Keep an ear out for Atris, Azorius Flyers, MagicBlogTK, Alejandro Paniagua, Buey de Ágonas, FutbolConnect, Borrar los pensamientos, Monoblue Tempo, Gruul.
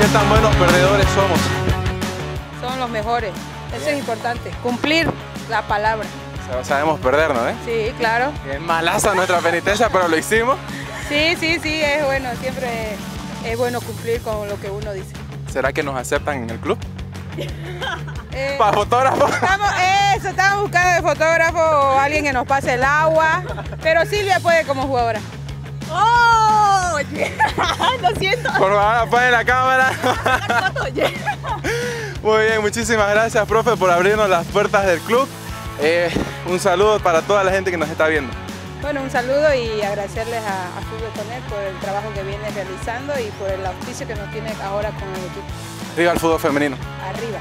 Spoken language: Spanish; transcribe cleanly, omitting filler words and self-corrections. ¿Qué tan buenos perdedores somos? Somos los mejores, eso es importante, cumplir la palabra. Sabemos perdernos, ¿eh? Sí, claro. Es malaza nuestra penitencia, pero lo hicimos. Sí, es bueno, siempre es bueno cumplir con lo que uno dice. ¿Será que nos aceptan en el club? ¿Para fotógrafos? Estamos buscando de fotógrafo o alguien que nos pase el agua, pero Silvia puede como jugadora. ¡Oh! Lo siento. Por favor, apague la cámara. Muy bien, muchísimas gracias, profe, por abrirnos las puertas del club. Un saludo para toda la gente que nos está viendo. Bueno, un saludo y agradecerles a FutbolConnect por el trabajo que viene realizando y por el auspicio que nos tiene ahora con el equipo. Arriba el fútbol femenino. Arriba.